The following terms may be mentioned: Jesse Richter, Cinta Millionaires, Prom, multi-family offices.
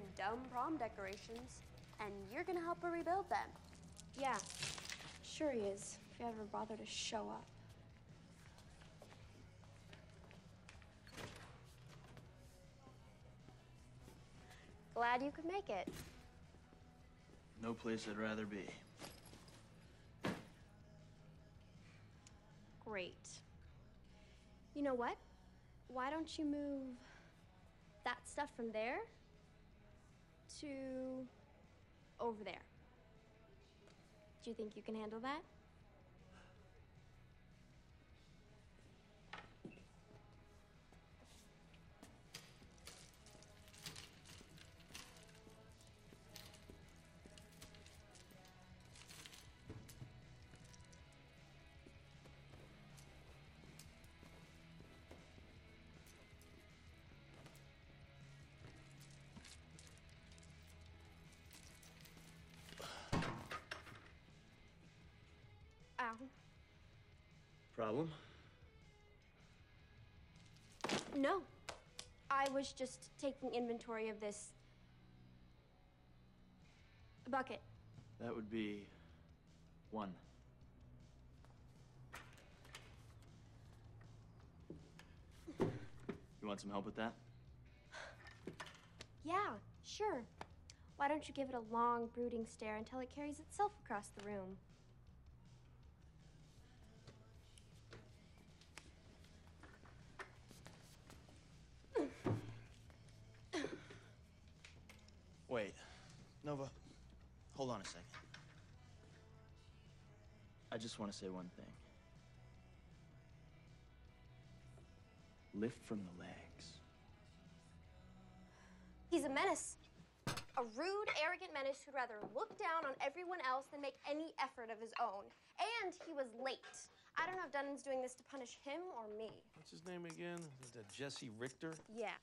some dumb prom decorations, and you're gonna help her rebuild them. Yeah, sure he is, if you ever bother to show up. Glad you could make it. No place I'd rather be. Great. You know what? Why don't you move that stuff from there to over there? Do you think you can handle that? Ow. Problem? No. I was just taking inventory of this bucket. That would be one. You want some help with that? Yeah, sure. Why don't you give it a long, brooding stare until it carries itself across the room? Wait, Nova, hold on a second. I just want to say one thing. Lift from the legs. He's a menace. A rude, arrogant menace who'd rather look down on everyone else than make any effort of his own. And he was late. I don't know if Dunnan's doing this to punish him or me. What's his name again? Is that Jesse Richter? Yeah.